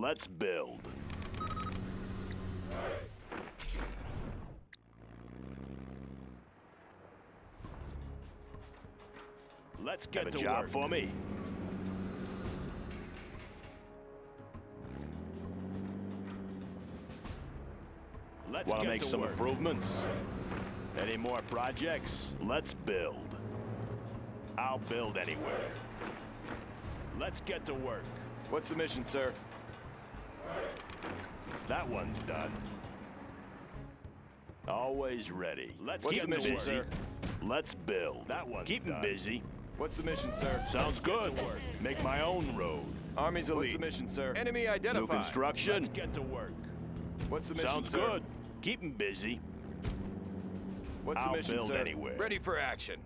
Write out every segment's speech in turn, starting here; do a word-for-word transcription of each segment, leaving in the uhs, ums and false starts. Let's build. Let's get Have a to job work. for me. Let's Want to make to some work. improvements? Any more projects? Let's build. I'll build anywhere. Let's get to work. What's the mission, sir? That one's done. Always ready. Let's What's get the mission, to sir? Let's build. That one's Keep done. Keep him busy. What's the mission, sir? Sounds good. Make my own road. Army's elite. What's the mission, sir? Enemy identified. New construction. Let's get to work. What's the mission, Sounds sir? Sounds good. Keep him busy. What's I'll the mission, build sir? Anywhere. Ready for action.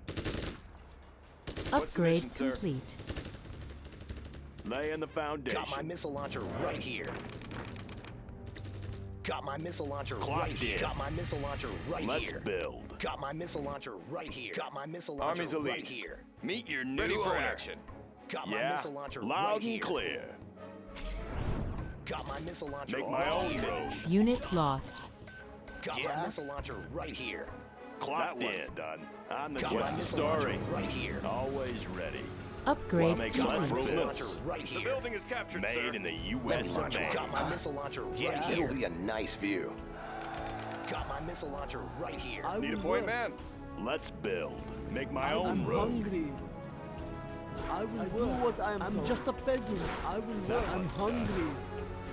Upgrade What's the mission, complete. Sir? Lay in the foundation. Got my missile launcher right here. Got my missile launcher Clock right here. Got my missile launcher right Let's here. Let's build. Got my missile launcher right here. Got my missile launcher Army's right elite. here. Meet your new Ready for owner. action. Got my yeah. missile launcher Loud right here. Loud and clear. Got my missile launcher Make my right own here. Road. Unit lost. Got yeah. my missile launcher right here. Clocked that one's in. done. I'm the Got my story. right here. Always ready. Upgrade make Got my missile launcher right here. The building is captured, Made sir. in the U S of A. Got my missile launcher right yeah, here. It'll be a nice view. Got my missile launcher right here. I Need a point, work. man. Let's build. Make my I'm, own I'm road. I'm hungry. I will I do work. what I'm. I'm told. just a peasant. I will that work. I'm hungry. Done.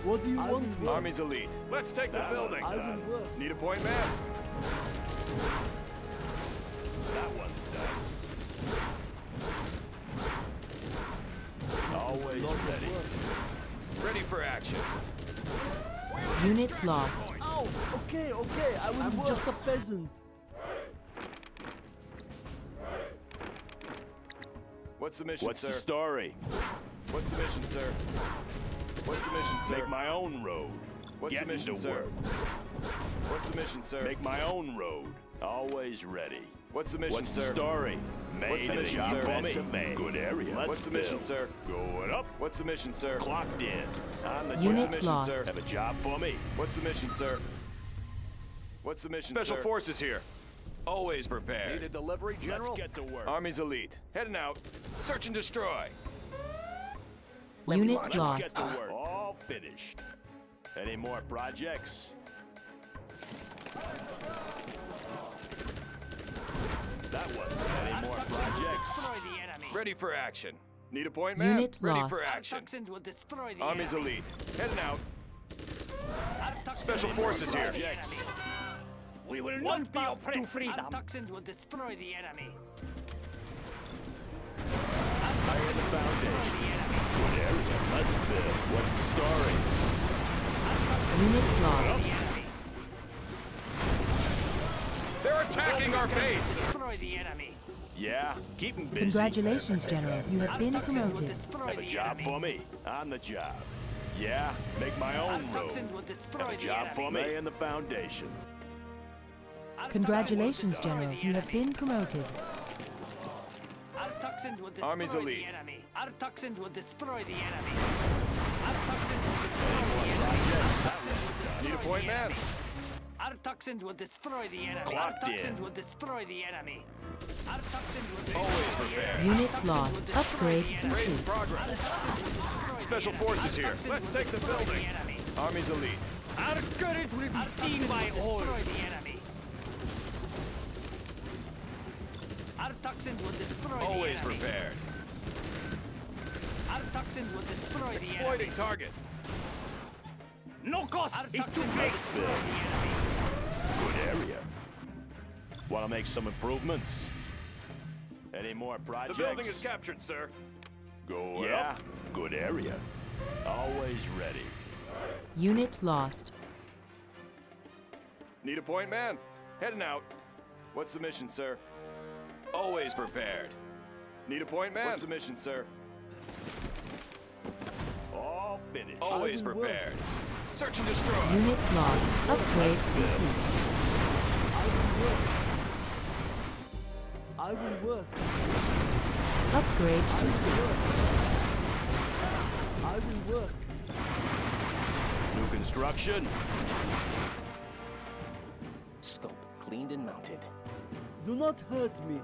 What do you I want? Army's elite. Let's take that the building. I will work. Need a point, man. That one's done. Always ready. Ready for action. Unit lost. Oh, okay, okay, I will I'm work. just a peasant. What's the mission, What's sir? What's the story? What's the mission, sir? What's the mission, sir? Make my own road. What's Get the mission, sir? Work. What's the mission, sir? Make my own road. Always ready. What's the mission, What's sir? What's the story? Made What's the mission, sir? Good area. Let's What's the build. mission, sir? Going up. What's the mission, sir? Clocked in. I'm the Unit mission, lost. sir. Have a job for me. What's the mission, sir? What's the mission, Special sir? forces here. Always prepared. Need a delivery, General? Let's get to work. Army's elite. Heading out. Search and destroy. Unit lost. Let's get to work. All finished. Any more projects? That one. Any more projects? Ready for action. Need a point, man? Unit Ready lost. for action. Will destroy the Army's elite. Heading out. Special forces here. We will one not be oppressed. To freedom. Our toxins will destroy the enemy. I am the foundation. Good area. Let's build. What's the story? Unit lost. They're attacking our base. Destroy the enemy. Yeah, keep them busy. Congratulations, General. You have been promoted. Have a job for me. I'm the job. Yeah, make my own road. Have a job for me. Lay in the foundation. Congratulations, General. You have been promoted. Our toxins will destroy Army's elite. the enemy. Our toxins will destroy the enemy. Our toxins will destroy the enemy. Need a point, man? Our toxins will destroy the enemy. Clocked Our toxins in. will destroy the enemy. Our toxins will destroy Always prepared. Unit lost. Upgrade complete. Progress. Special forces here. Let's take the building. The Army's elite. Our courage will be Our seen by all. the enemy. Our toxins will destroy Always the enemy. prepared. Our toxins will destroy Exploiting the enemy. Exploiting target. No cost Our is too great. The enemy. Good area. Want to make some improvements? Any more projects? The building is captured, sir. Go yeah. up. Good area. Always ready. Unit lost. Need a point, man. Heading out. What's the mission, sir? Always prepared. Need a point, man. What's the mission, sir? All finished. Always prepared. Work. Search and destroy. Unit lost. Upgrade complete. I will work. I will work. Upgrade complete. I will work. I will work. Construction. Scope cleaned and mounted. Do not hurt me.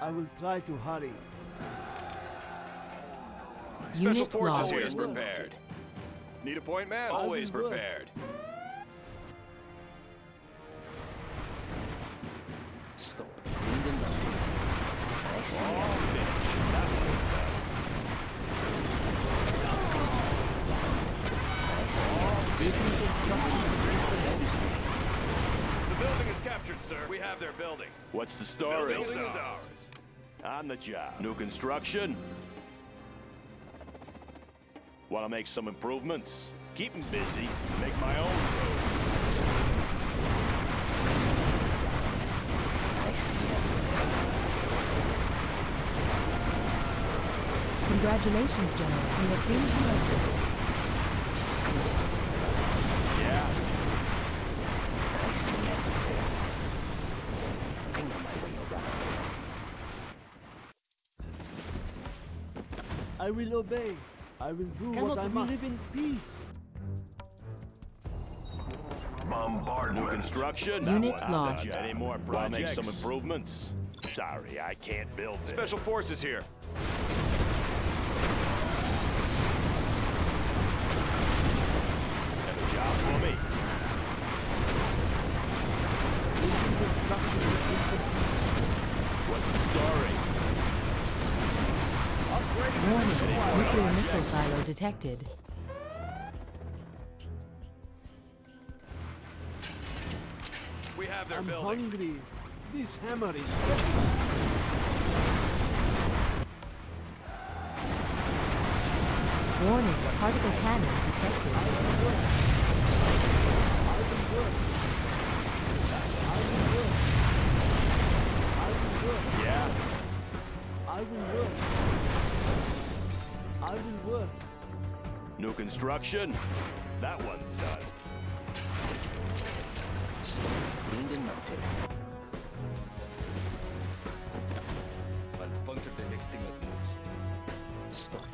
I will try to hurry. Special Unit forces lost. Always prepared. Need a point man? Always prepared. Scope cleaned and mounted. I see. That was bad. I see. The building is captured, sir. We have their building. What's the story? The building is ours. On the job. New construction. Want to make some improvements? Keep them busy. Make my own roads. I see it. Congratulations, General. You have been promoted. Yeah. I see everything. I know my way around. I will obey. I will do Cannot what I must. Live in peace. Bombardment. New construction. Unit lost. Any more projects? Make some improvements. Sorry, I can't build it. Special forces here. Have a job for me. What's the story? Warning, nuclear missile silo detected. We have their I'm building. Hungry. This hammer is dead. Warning, particle cannon detected. I will work. I will work. I will work. I will work. Yeah. I will work. I will work. New construction. That one's done. Stone cleaned and mounted.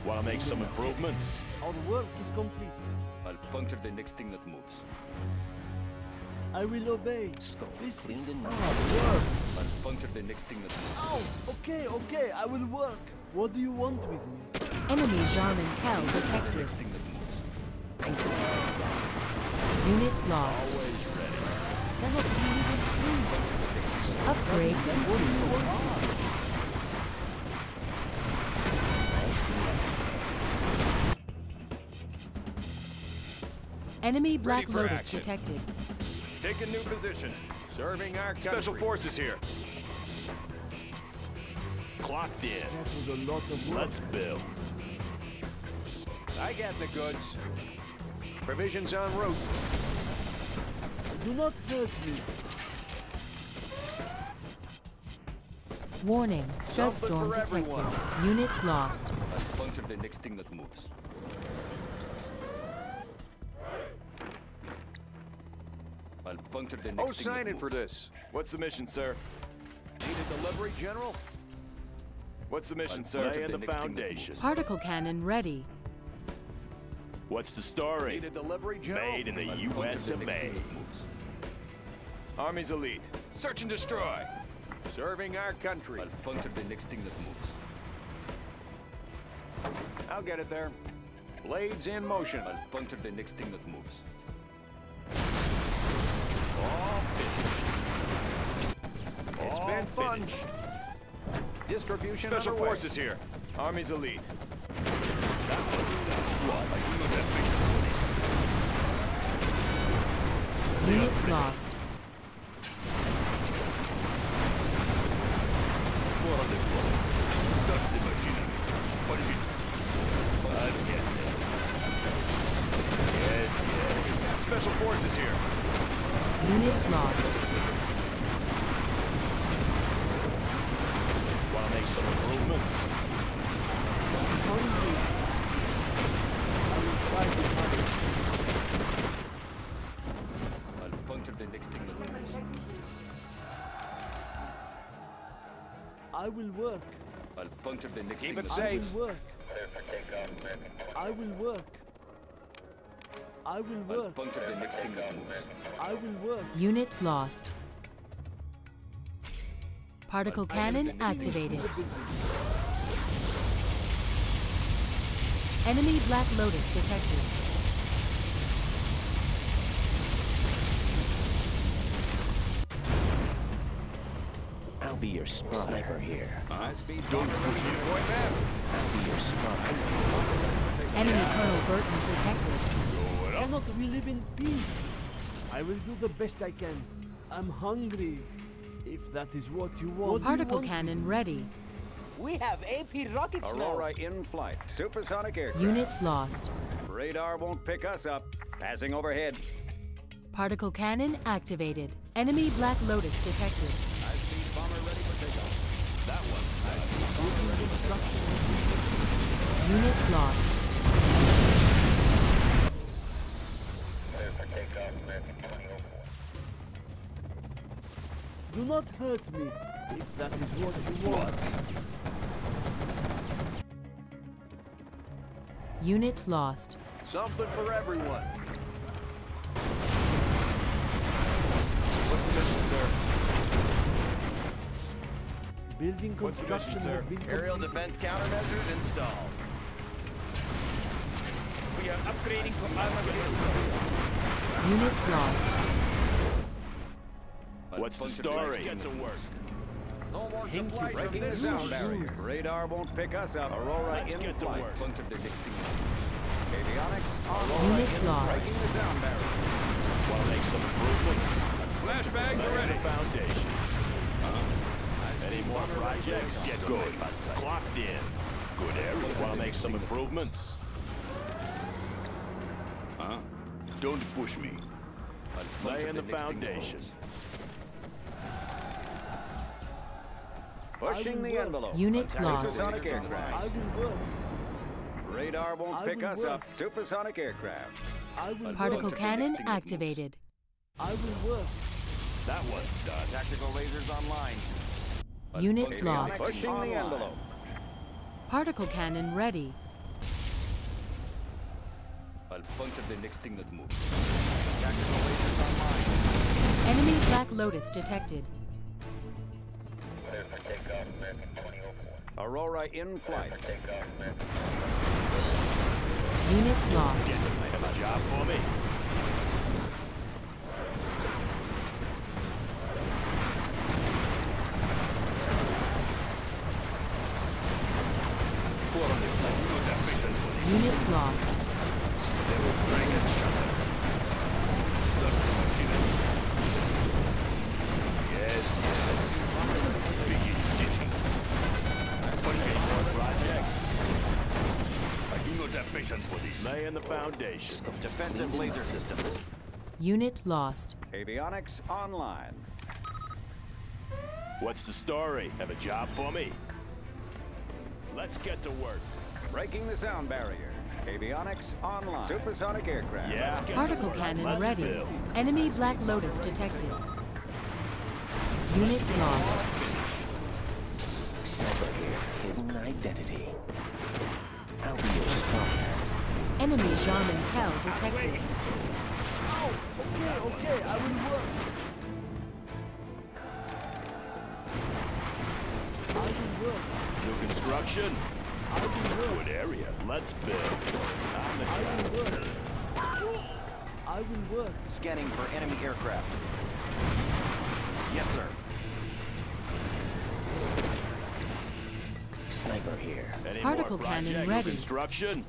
Want to make some improvements? Our work is complete. I'll puncture the next thing that moves. I will obey. Stone this is our work. I'll puncture the next thing that moves. Oh, okay, okay. I will work. What do you want with me? Enemy Jarmen Kell detected. Unit lost. Upgrade. Enemy Black Lotus detected. Take a new position. Serving our country. Special forces here. Clocked in. That was a lot of work. Let's build. I got the goods. Provisions en route. Do not hurt me. Warning, stud storm detected. Everyone. Unit lost. I've punctured the next thing that moves. I'll puncture the next oh, thing sign that in moves. For this. What's the mission, sir? Need a delivery, General? What's the mission, I'll sir? Lay in the, the foundation. Particle cannon ready. What's the story? Delivery, made in the U S of A. Army's elite. Search and destroy. Serving our country. I'll puncture the next thing that moves. I'll get it there. Blades in motion. I'll puncture the next thing that moves. All finished. It's All been fun. Distribution Special underway. Forces here. Army's elite. Unit lost. Special forces here. Unit lost. Want to make some improvements? I'll puncture the next thing that moves. I will work. I'll puncture the next Keep thing. Keep it safe. I will work. I will work. I will work. I'll puncture the next thing that moves. I will work. Unit lost. Particle cannon activated. Enemy Black Lotus detected. I'll be your spy. Sniper here. Uh, Don't push me, boy, man. I'll be your spy. Enemy Colonel Burton detected. Cannot we live in peace? I will do the best I can. I'm hungry. If that is what you want. Particle cannon ready. We have A P rockets now. Aurora in flight. Supersonic aircraft. Unit lost. Radar won't pick us up. Passing overhead. Particle cannon activated. Enemy Black Lotus detected. I see bomber ready for takeoff. That one. I see bomber ready for takeoff. Unit lost. Do not hurt me, if that is what you want. Unit lost. Something for everyone. What's the mission, sir? Building construction, mission, sir? Aerial defense countermeasures installed. We are upgrading from armor. Unit lost. What's the story? Get to work. No more supply from this sound barrier. Radar won't pick us up. Aurora in the flight. Avionics. Unit lost. Breaking the sound barrier. While make some improvements. Flashbags are ready. Foundation. Any more projects? Get going. Clocked in. Good area. While make some improvements. Huh? Don't push me. Lay in the foundation. Pushing the envelope. Unit lost. Supersonic aircraft. Radar won't pick us up. Supersonic aircraft. Particle cannon activated. I will work. That was done. Tactical lasers online. Unit lost. Pushing the envelope. Particle cannon ready. I'll puncture the next thing that moves. Tactical lasers online. Enemy Black Lotus detected. Aurora in flight. Unit lost. Have a job for me. Unit lost. Lay in the foundation. Defensive laser systems. Unit lost. Avionics online. What's the story? Have a job for me? Let's get to work. Breaking the sound barrier. Avionics online. Supersonic aircraft. Yeah. Particle cannon ready. Build. Enemy Black Lotus detected. Unit lost. Sniper here. Hidden identity. I'll be your spy. Enemy Jarmen Kell detected. Oh, okay, okay, I will work. I will work. New construction. I will work. Good area. Let's build. I will work. I will work. Scanning for enemy aircraft. Yes, sir. Sniper here. Any Particle cannon ready. Construction.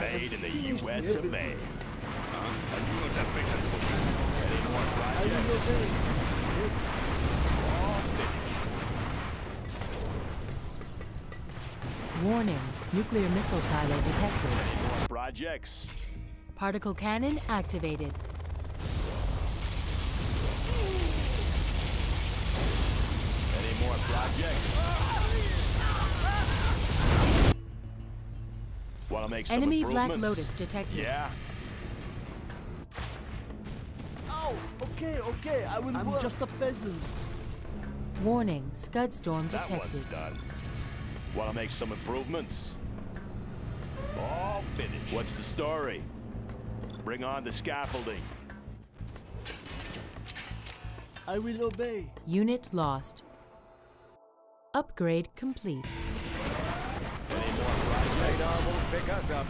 Made in the U S of A. Huh? A new adaptation for you. Any more projects? Yes. All finished. Warning. Nuclear missile silo detected. Any more projects? Particle cannon activated. Any more projects? Want to make some enemy Black Lotus detected. Yeah. Oh, okay, okay. I will I'm work. Just a peasant. Warning, Scud Storm detected. That one's done. Want to make some improvements? All finished. What's the story? Bring on the scaffolding. I will obey. Unit lost. Upgrade complete. Any more radar won't pick us up.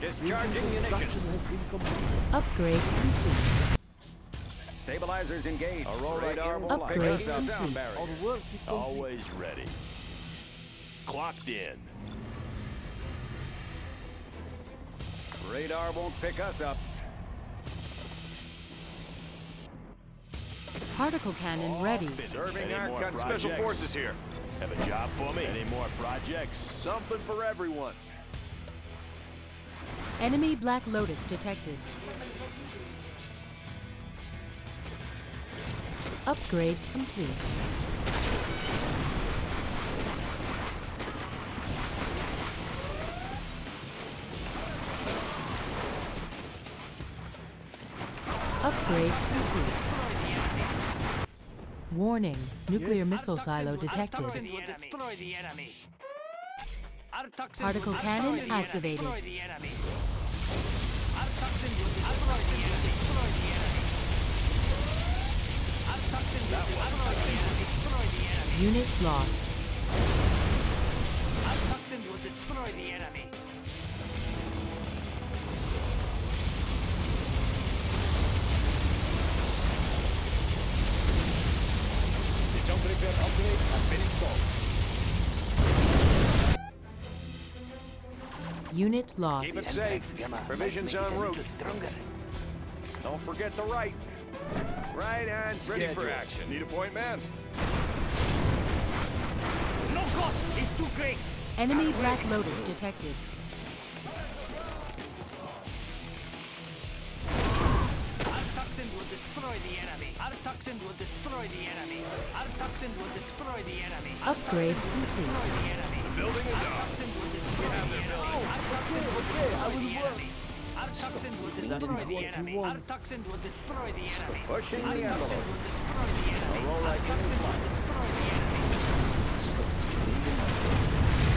Discharging munitions. Upgrade complete. Stabilizers engaged. Aurora radar will upgrade pick us up. Complete. Always ready. Clocked in. Radar won't pick us up. Particle cannon oh, ready. Serving our gun special forces here. Have a job for me. Any more projects? Something for everyone. Enemy Black Lotus detected. Upgrade complete. Upgrade complete. Warning, nuclear yes. missile silo detected. Particle cannon activated. Unit lost. Will destroy the enemy. Upgrade has been installed. Unit lost. Keep it safe. Provisions en route. Don't forget the right. Right and ready for action. Need a point man. No cost is too great. Enemy Black Lotus detected. Upgrade complete. The building is up. We have their building. Oh, okay, okay. I will work. Our toxins will destroy the enemy. Our toxins will destroy the enemy. Pushing the envelope. Our toxins will destroy the enemy.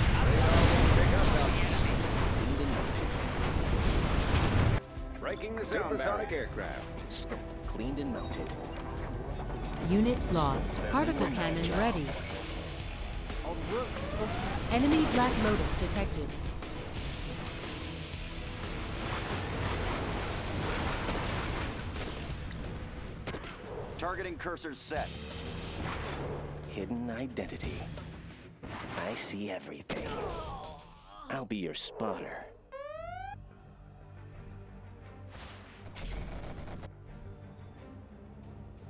Our toxins will destroy the enemy. Breaking the supersonic aircraft. Cleaned and melted. Unit lost. Particle cannon ready. Enemy Black Lotus detected. Targeting cursors set. Hidden identity. I see everything. I'll be your spotter.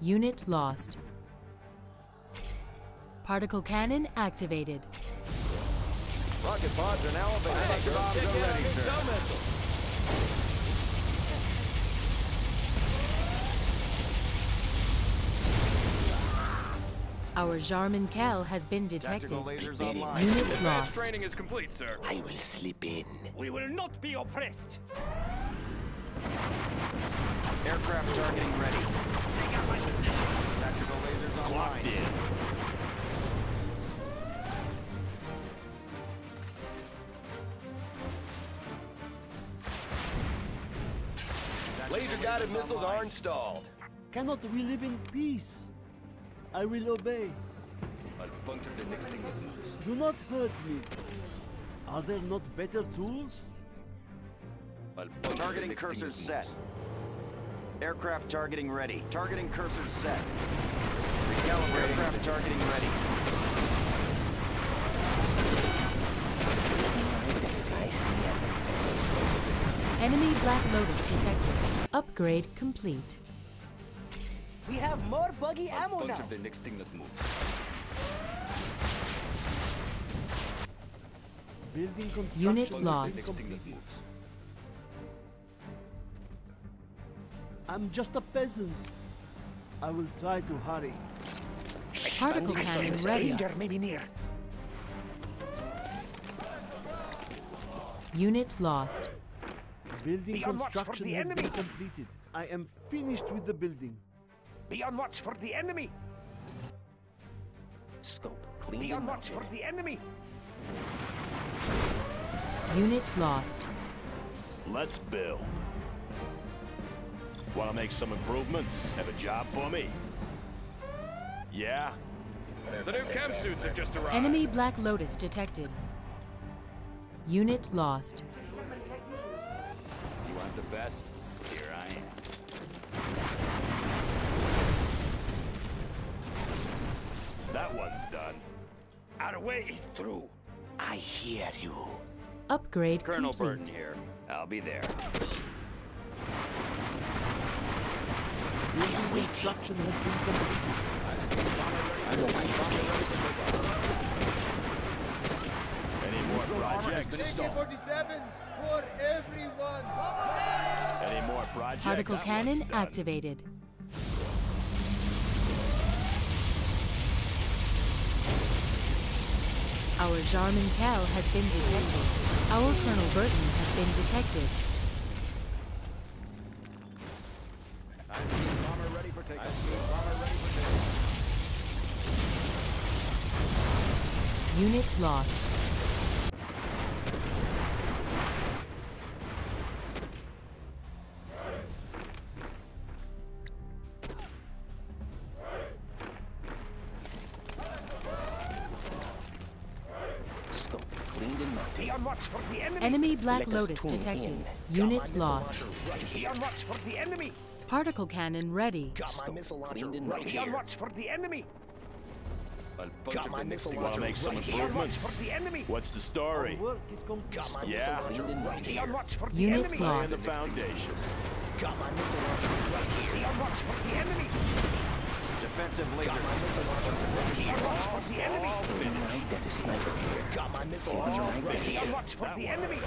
Unit lost. Particle cannon activated. Rocket pods are now available. Rocket bombs are ready, sir. Our Jarmen Kell has been detected. Unit lost. Training is complete, sir. I will slip in. We will not be oppressed. Aircraft targeting ready. Tactical lasers online. Locked in. Laser-guided missiles are installed. Cannot we live in peace? I will obey. I'll puncture the next thing that moves. Do not hurt me. Are there not better tools? Targeting cursors set. Aircraft targeting ready. Targeting cursors set. Recalibrating. Aircraft targeting ready. Enemy Black Lotus detected. Upgrade complete. We have more buggy ammo now. The next thing that moves. Building construction. Unit lost. I'm just a peasant. I will try to hurry. Particle cannon ready. Maybe near. Unit lost. Building be construction has enemy. Been completed. I am finished with the building. Be on watch for the enemy. Scope clean. Be on watch for the enemy. Unit lost. Let's build. Want to make some improvements? Have a job for me? Yeah? The new chem suits have just arrived. Enemy Black Lotus detected. Unit lost. You want the best? Here I am. That one's done. Our way is through. I hear you. Upgrade complete. Colonel Burton here. I'll be there. I await instruction has been completed. No one escapes. Any more projects? A K forty-sevens for everyone. Any more projects? Particle cannon activated. Our Jarmen Kell has been detected. Our Colonel Burton has been detected. I see bomber ready for takeoff. I see bomber ready for takeoff. Unit lost. Enemy Black Lotus detected. Unit lost. Particle cannon ready. Got my missile launcher right here. Watch for the enemy. Got my missile launcher right here. Watch for the enemy. What's the story? Got my missile launcher right here. Watch for the enemy. Unit lost. The foundation. Got my missile launcher right here. Watch for the enemy. Defensive laser. Got my missile launcher right here. Watch for the enemy. That is sniper here. Got my missile launcher right here. Watch for the enemy.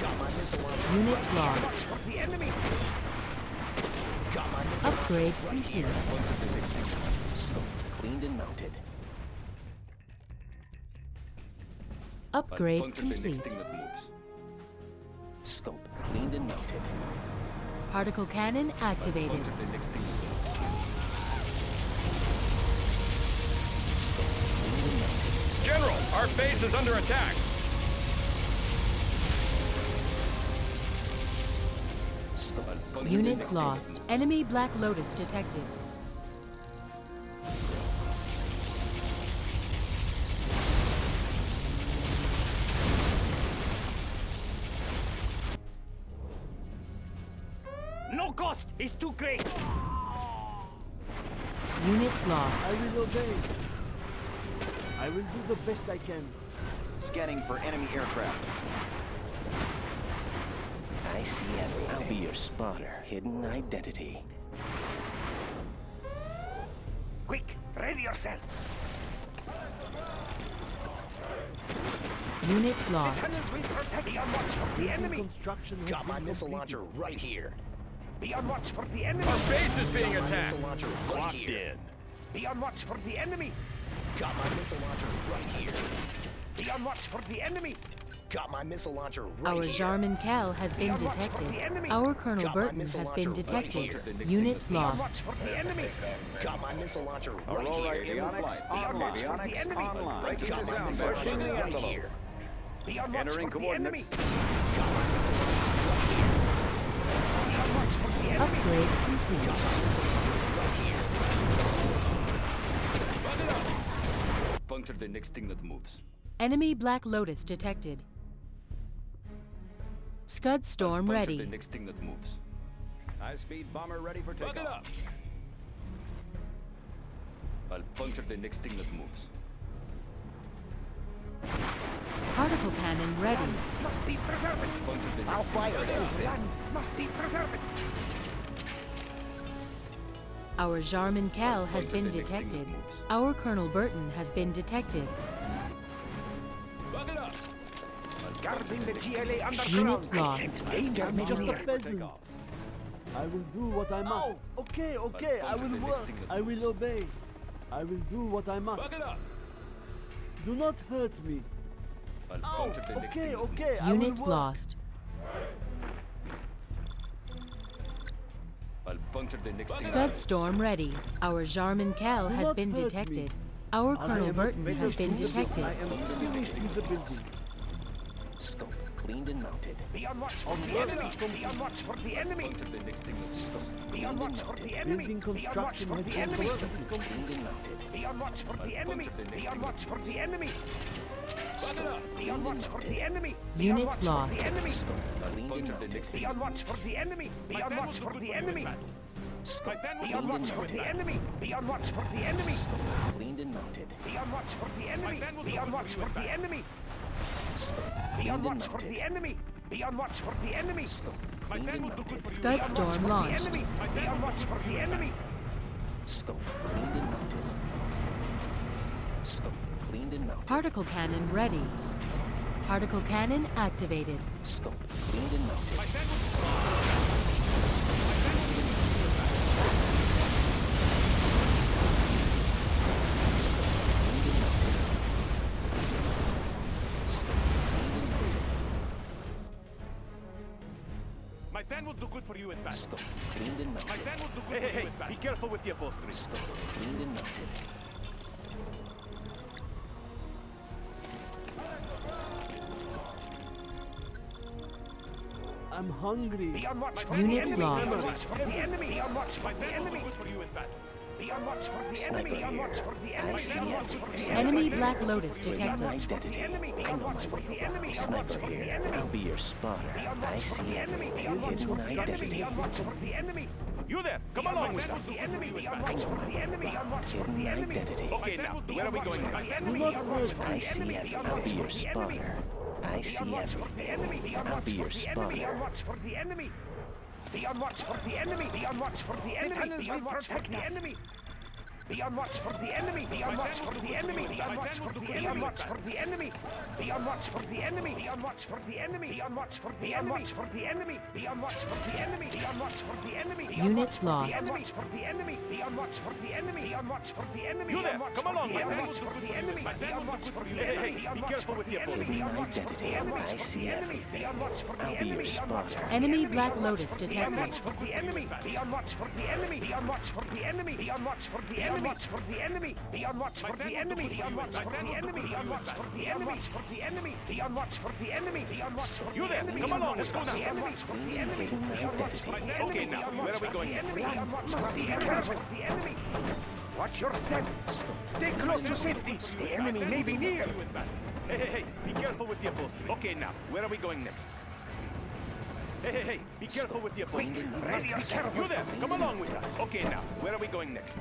Got my missile launcher. Unit lost. Watch for the enemy. Got my missile upgrade right here. Scoped, cleaned and mounted. Upgrade complete. Scope cleaned and mounted. Particle cannon activated. General, our base is under attack. Unit lost. Enemy Black Lotus detected. No cost is too great. Unit lost. I will obey. I will do the best I can. Scanning for enemy aircraft. I see everyone. I'll be your spotter. Hidden identity. Quick, ready yourself. Unit lost. Be on watch for the enemy. Got my missile launcher right here. Be on watch for the enemy. Our base is being attacked. Locked in. Be on watch for the enemy. Got my missile launcher right here. Be on watch for the enemy. Got my missile launcher right here. Our Jarmen Kell has been detected. Our Colonel Burton has been detected. Unit lost. Got my missile launcher right here. Got my missile launcher right here. Entering coordinates. Got my missile launcher right here. Upgrade complete. Puncture the next thing that moves. Enemy Black Lotus detected. Scud storm ready. The next thing that moves. High speed bomber ready for takeoff. Look it up. I'll puncture the next thing that moves. Particle cannon ready. Land must be preserved. I'll fire it. Land must be preserved. Our Jarmen Kell has been detected. Our Colonel Burton has been detected. Guarding the G L A underground. Unit lost. Danger, just a peasant. I will do what I must. Oh, okay, okay, I will work. I will obey. I will do what I must. Do not hurt me. Oh, okay, okay, I will work. Unit lost. Scud storm ready. Our Jarmen Kell has been detected. Our Colonel Burton has been detected. cleaned and mounted. Be on watch for the enemy! Be on watch for the enemy! Be on watch for the enemy! Be on watch for the enemy! Be on watch for the enemy! Be on watch for the enemy! Be on watch for the enemy! Unit lost. Be on watch for the enemy! Be on watch for the enemy! Be on watch for the enemy! Be on watch for the enemy! Cleaned and mounted. Be on watch for the enemy! Be on watch for the enemy! Be on watch for the enemy! Be on watch for the enemy! Scud storm launched. Be on watch for the enemy! Scope cleaned and mounted. Scope cleaned and mounted. Particle cannon ready. Particle cannon activated. Scope cleaned and mounted. My van will do good for you in battle. Cleaned and mounted. My van will do good hey, for hey, you in battle. Be careful with the upholstery. Cleaned and mounted. I'm hungry. Be on watch for the enemy. Be on watch for the enemy. Be on watch for the enemy. Be on watch for the enemy. Be on watch for the enemy. Enemy Black Lotus detected. I know my enemy. Sniper here. I'll be your spotter. I see the enemy. You hidden my identity. Be on watch for the enemy. You there? Come along with us. I know my hidden identity. Okay, now where are we going? I see it. I'll be your spotter. I see it. I'll be your spotter. Be on watch for the enemy. Be on watch for the enemy! Be on watch for the enemy! Be on watch for the enemy! Be on watch for the enemy! Be on watch for the enemy! Be on watch for the enemy! Be on watch for the enemy! Be on watch for the enemy! Be on watch for the enemy! Be on watch for the enemy! Be on watch for the enemy! Be on watch for the enemy! Unit lost. Be on watch for the enemy! Be on watch for the enemy! Be on watch for the enemy! You there! Come along! Be on watch for the enemy! Be on watch for the enemy! Be careful with the enemy! Be on watch for the enemy! I see everything. Be on watch for the enemy! Enemy Black Lotus detected. Be on watch for the enemy! Be on watch for the enemy! Be on watch for the enemy! Be on watch for the enemy! Be on watch for the enemy! Be on watch for the enemy! Be on watch for the enemy! Be on watch for the enemy! For the enemy! Be on watch for the enemy! Be on watch for the enemy! Come along, let's go now. Be on watch for the enemy! Be on watch for the enemy! Okay, now where are we going? Be on watch for the enemy! Watch your step. Stay close to safety. The enemy may be near. Hey, hey, hey! Be careful with the upholstery. Okay, now where are we going next? Hey, hey, hey! Be careful with the appointment. Ready, be careful. You there? Come along with us. Okay, now, where are we going next?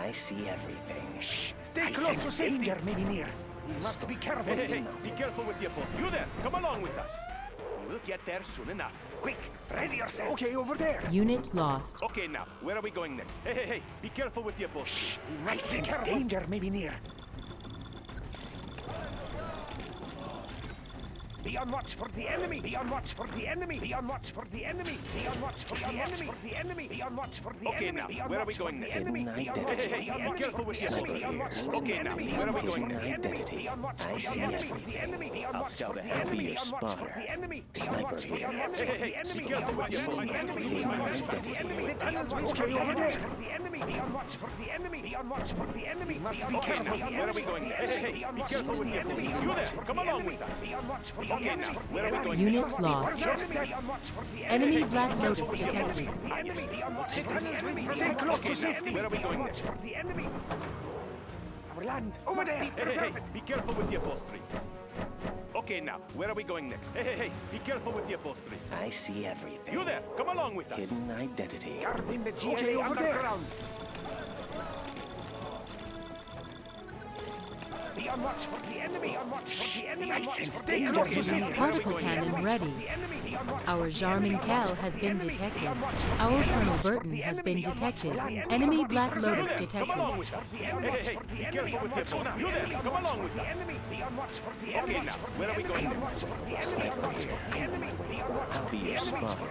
I see everything. Shh. Stay close to safety. Danger may be near. You must be careful. Hey, hey, hey! Be careful with the appointment. You there? Come along with us. We'll get there soon enough. Quick, ready yourself. Okay, over there. Unit lost. Okay, now, where are we going next? Hey, hey, hey! Be careful with the appointment. Shh. I think danger may be near. Be on watch for the enemy! Be on watch for the enemy! Be on watch for the enemy! Be on watch for the enemy! Be on watch for the enemy! Okay, now, where are we going next? Be careful with your sniper. Okay, now, where are we going next? I see everything. I'll scout ahead. I'll be your spotter. Sniper here. Hey, hey, be careful with your sniper. Okay, over there! Be on watch for the enemy! Be on watch for the enemy! Okay, now, where are we going next? Hey, hey, be careful with your enemy! You there! Come along with us! Okay, now, where are we going? Unit lost. Enemy Black Lotus detected. Stay close to safety. Where are we going next? Our land. Over there. Hey, hey, hey. Be careful with the upholstery. Okay, now, where are we going next? Hey, hey, hey. Be careful with the upholstery. I see everything. You there. Come along with us. Hidden identity. Jarmen Kell. Okay, over there. Be on watch for the enemy. On watch for the enemy. Particle cannon ready. Our Jarmen Kell has been detected. Our Colonel Burton has been detected. Enemy Black Lotus detected. Come along with us. Hey, hey, be careful with this. You there? Come along with us. Okay, now, where are we going next? Sniper here. I'll be your spotter. Hey,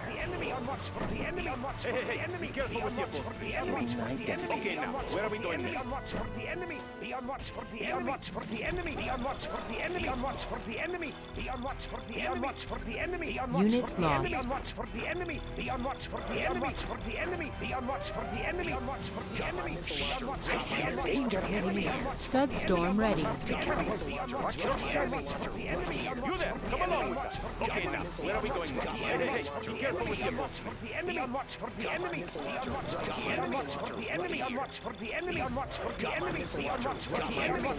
hey, hey, be careful with your bullet. Okay, now, where are we going next? Be on watch for the enemy. Be on watch for the enemy. Be on watch for the enemy. Be on watch for the enemy. Be on watch for the enemy. Be on watch for the enemy. Be on watch for the enemy. Be on watch for the enemy. Be on watch for the enemy. Be on watch for the enemy. Be on watch for the enemy. I sense danger enemy. Scud storm ready. Watch your standing. You there? Come along with us. Okay, now where are we going now? Be on watch for the enemy. Be on watch for the enemy. Be on watch for the enemy. Be on watch for the enemy. Be on watch for the enemy. Be on watch for the enemy. For the enemy. On watch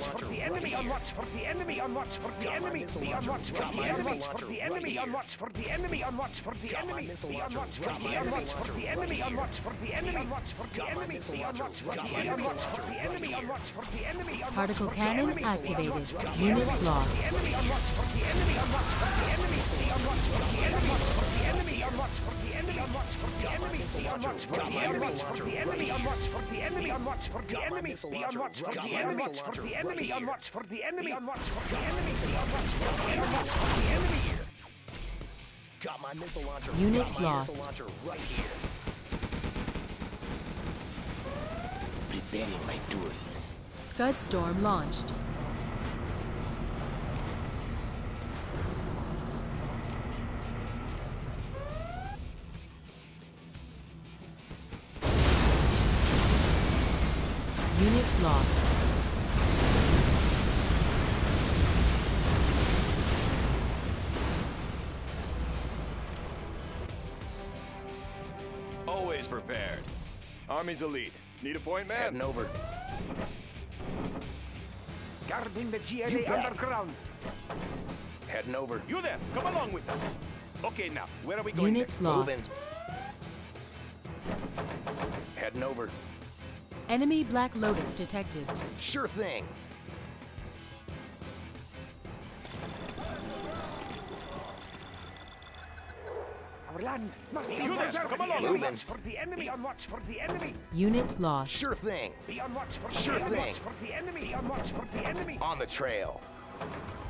for the enemy. On watch for the enemy. Be on watch for the enemy. For the enemy. On watch for the enemy. On watch for the enemy. Be on watch for the enemy. On watch for the enemy. On watch for the enemy. Be on watch for the enemy. On watch for the enemy. On watch for the enemy. Particle cannon activated. Unit lost. Enemy. On watch for the enemy. On watch for the enemy. On watch for the enemy. On watch for the enemy. On watch for the enemy. On watch for the enemy. On watch for the enemy. On watch for the enemy. On watch for the enemy. On watch for the enemy. Watch for the enemy. On watch for the enemy. On watch for the enemy. On watch for the enemy. Watch for the enemy. Got my missile launcher. Unit lost. Right here. Preparing my tools. Scud storm launched. Unit lost. Always prepared. Army's elite. Need a point, man? Heading over. Guarding the G L A underground. Heading over. You there? Come along with us. Okay, now where are we going? Unit next? Lost. Heading over. Enemy Black Lotus detected. Sure thing. Our land must be preserved. Come along, on watch for the enemy. On watch for the enemy. Unit lost. Sure thing. Be on watch for sure thing. On watch for the enemy. Be on watch for the enemy. On the trail.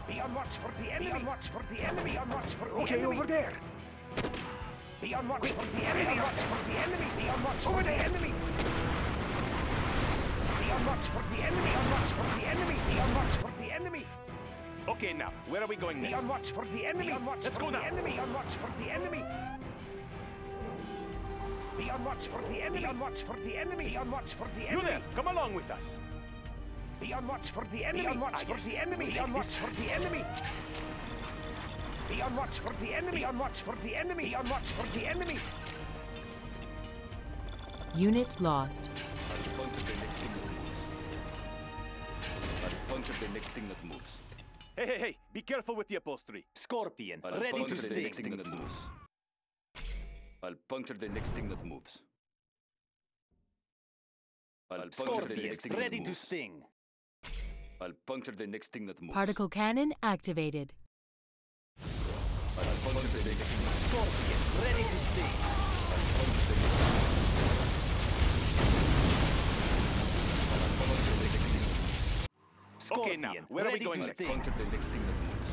Be on watch for the enemy. On watch for the enemy. On watch for the enemy. Okay, over there. Be on watch for the enemy. On watch for the enemy. Be on watch over the enemy. On watch for the enemy, on watch for the enemy, on watch for the enemy. Okay, now where are we going next? On watch for the enemy, on watch. Let's go now. Enemy, on watch for the enemy. Be on watch for the enemy, on watch for the enemy, on watch for the enemy. You there? Come along with us. Be on watch for the enemy, on watch for the enemy, on watch for the enemy. Be on watch for the enemy, on watch for the enemy, on watch for the enemy. Unit lost. The next thing that moves. Hey, hey, hey! Be careful with the upholstery. Scorpion, I'll ready to the next thing that moves. I'll puncture the next thing that moves. I'll Scorpion, puncture the next thing ready that moves. To sting. I'll puncture the next thing that moves. Particle cannon activated. I'll puncture the next thing that moves. Scorpion, ready to sting. I'll puncture the next thing that moves. Okay, now where are we going next? Puncture the next thing that moves.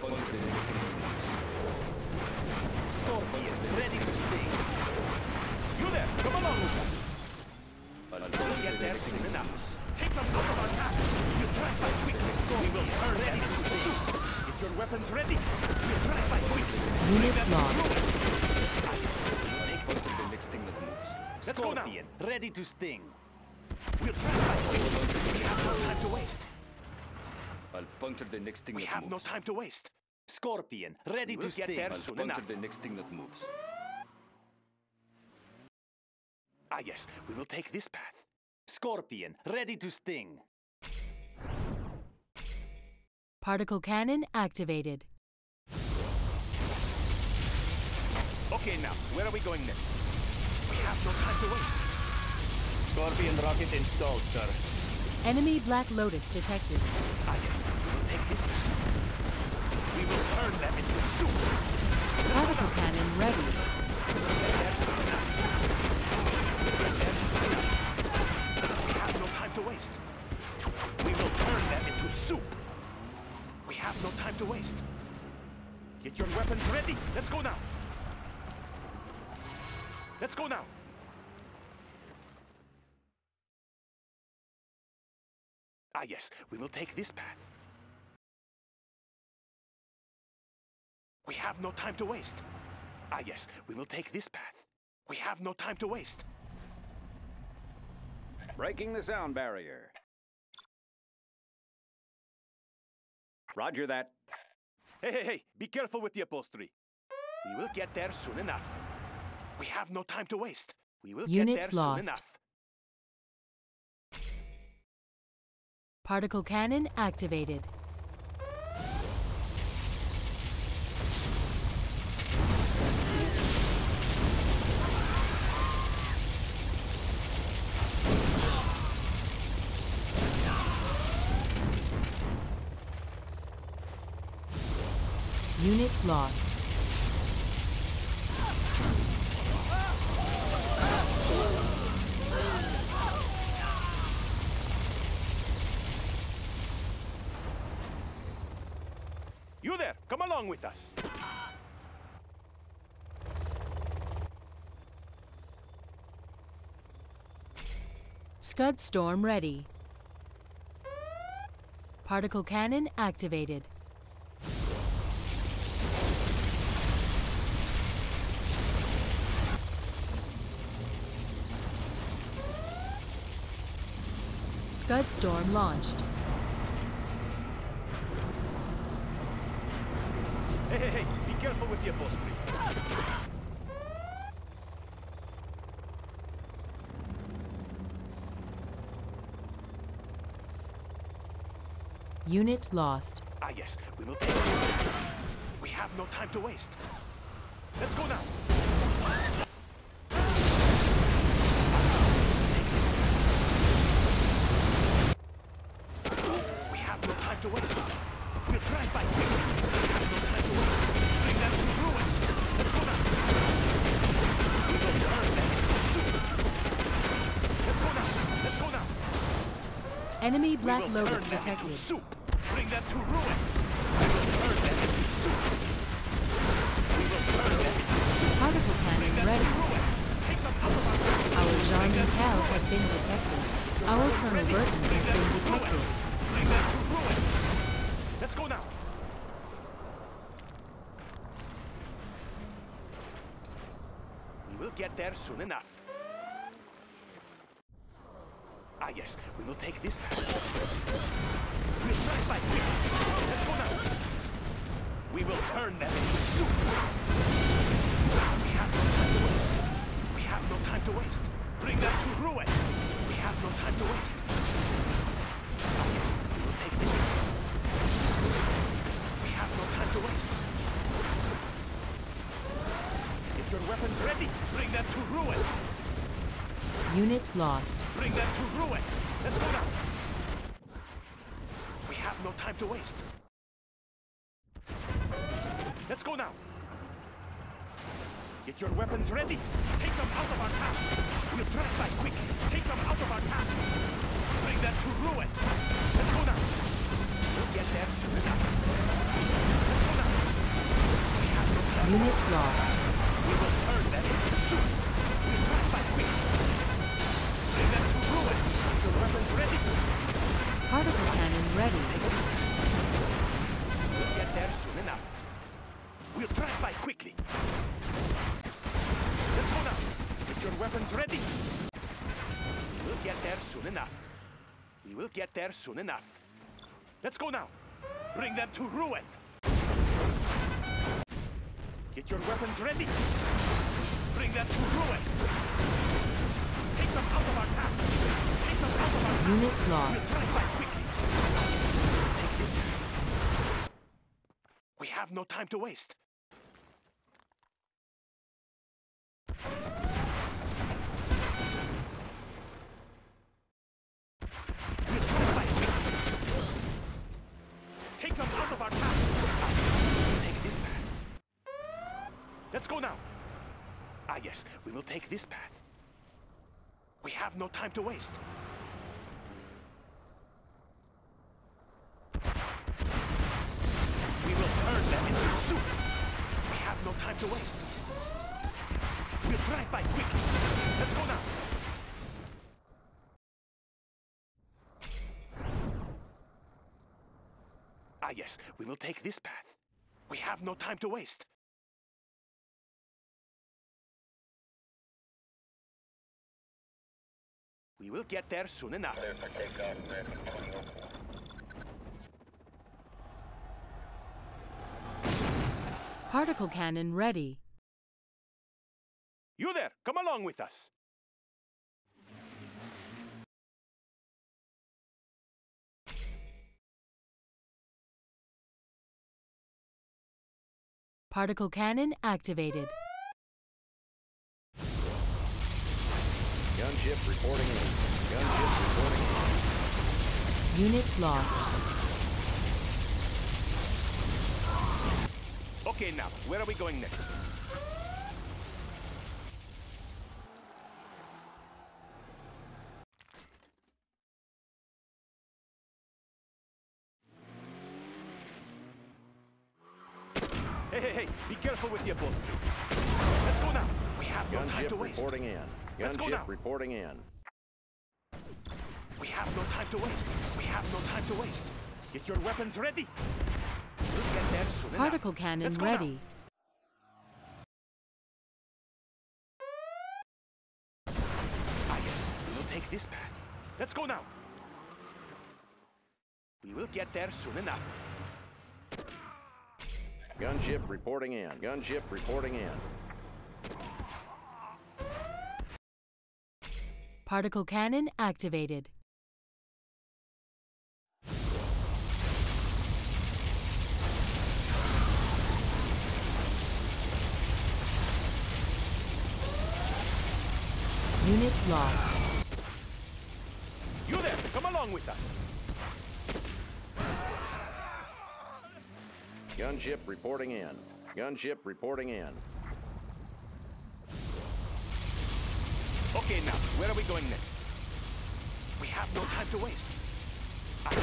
Puncture the next thing that moves. Scorpion, ready to sting. You there? Come along with us. I'll get there soon enough. Take them out of our hands. You try by quickly, Scorpion. Ready to sting. Get your weapons ready. You try by quickly. Unit lost. Puncture the next thing that moves. Scorpion, ready to sting. We'll try we have no time to waste. I'll puncture the next thing we that moves. We have no time to waste. Scorpion, ready we'll to get there I'll soon puncture enough. The next thing that moves. Ah yes, we will take this path. Scorpion, ready to sting. Particle cannon activated. Okay, now where are we going next? We have no time to waste. Scorpion rocket installed, sir. Enemy Black Lotus detected. Ah, yes. We will take this. We will turn them into soup. Particle cannon ready. We have no time to waste. We will turn them into soup. We have no time to waste. Get your weapons ready. Let's go now. Let's go now. Ah, yes, we will take this path. We have no time to waste. Ah, yes, we will take this path. We have no time to waste. Breaking the sound barrier. Roger that. Hey, hey, hey, be careful with the upholstery. We will get there soon enough. We have no time to waste. We will Unit get there lost. soon enough. Particle cannon activated. Unit lost. You there, come along with us. Scud storm ready. Particle cannon activated. Scud storm launched. Hey, hey, hey, be careful with the upholstery. Unit lost. Ah, yes, we will take it. We have no time to waste. Let's go now. Enemy Black Lotus detected. Soup. Bring that to ruin. We will turn that into soup. We will turn that into soup. Particle cannon ready. Take the top of our Our Jarmen Kell has been detected. Our Colonel Burton has been detected. Bring that to ruin. Let's go now. We will get there soon enough. Ah, yes, we will take this path. We'll try by here. Let's go now. We will turn them into soup. We have no time to waste. We have no time to waste. Bring them to ruin. We have no time to waste. Ah, yes, we will take this path. We have no time to waste. Get your weapons ready. Bring them to ruin. Unit lost. Bring that to ruin. Let's go now. We have no time to waste. Let's go now. Get your weapons ready. Take them out of our path. We'll try by quick. Take them out of our path. Bring that to ruin. Let's go now. We'll get there soon enough. Let's go now. We have no time. Unit lost. We will turn that into soup. We'll try by quick. Ready. Particle cannon ready. We'll get there soon enough. We'll try by quickly. Let's go now. Get your weapons ready. We'll get there soon enough. We will get there soon enough. Let's go now. Bring them to ruin. Get your weapons ready. Bring them to ruin. Take them out of our path. Unit lost. We have no time to waste. Take them out of our path. Take this path. Let's go now. Ah, yes, we will take this path. We have no time to waste. No time to waste. We'll drive by quick. Let's go now. Ah, yes, we will take this path. We have no time to waste. We will get there soon enough. Particle cannon ready. You there, come along with us. Particle cannon activated. Gunship reporting in. Gunship reporting in. Unit lost. Okay, now, where are we going next? Hey, hey, hey, be careful with your boat. Let's go now. We have no time to waste. Gunship reporting in. Gunship reporting in. We have no time to waste. We have no time to waste. Get your weapons ready. We'll get there soon enough. Particle cannon ready. Now. I guess we will take this path. Let's go now. We will get there soon enough. Gunship reporting in. Gunship reporting in. Particle cannon activated. Unit lost. You there, come along with us. Gunship reporting in. Gunship reporting in. Okay, now, where are we going next? We have no time to waste. I we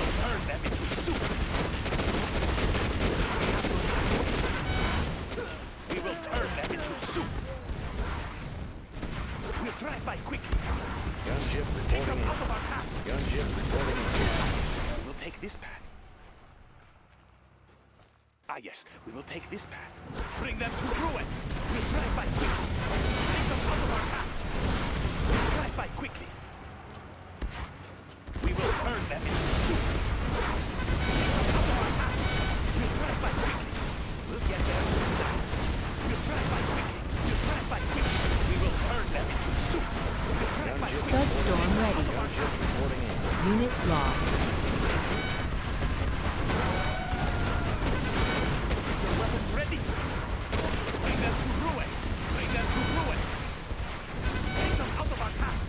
will turn them into soup. We will turn them into soup. We'll drive by quickly. Gunship reporting in. Gunship reporting in. We'll take this path. Ah, yes, we will take this path. Bring them to ruin. We'll drive by quickly. Take them out of our path. We'll drive by quickly. We will turn them into soup. Take them out of our path. We'll drive by quickly. We'll get there soon. We'll drive by quickly. We'll drive by quickly. We will turn them into soup. We'll drive by quickly. Scud storm ready. Unit lost. Ready. Bring them to ruin. Bring them to ruin. Take them out of our path.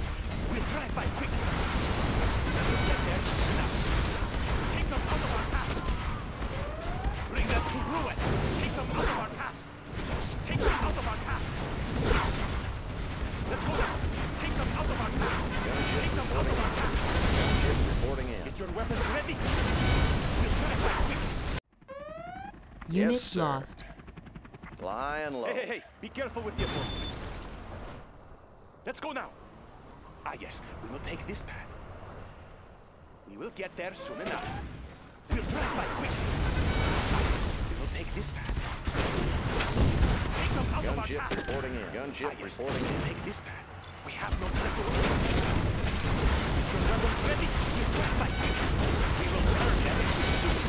We'll drive by quickly. Let us get there now. Take them out of our path. Bring them to ruin. Take them out of our path. Take them out of our path. Let's go now. Take them out of our path. Take them out of our path. Reporting in. Get your weapons ready. We'll drive by quickly. Unit yes, lost. Flying low. Hey, hey, hey, be careful with your boat. Let's go now. Ah, yes, we will take this path. We will get there soon enough. We'll drive by quickly. Ah, yes, we will take this path. Take them out of our path. Gunship reporting in. Gunship ah, yes, reporting in. Take this path. We have no time to waste. Your weapons ready. We'll drive by quickly. We will turn them into soup.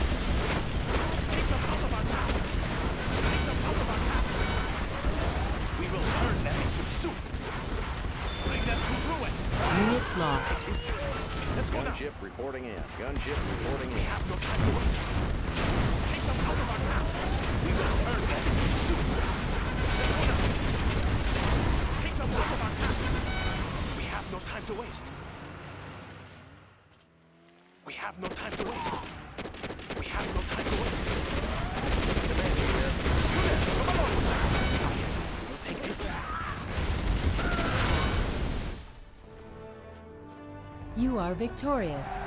Take them out of our path. Take them out of our path. We will turn them into soup. Bring them to ruin. Unit lost. Let's go now. Gunship reporting in. Gunship reporting in. We have no time to waste. Take them out of our path. We will turn them into soup. Let's go now. Take them out of our path. We have no time to waste. We have no time to waste. We have no time to waste. You are victorious.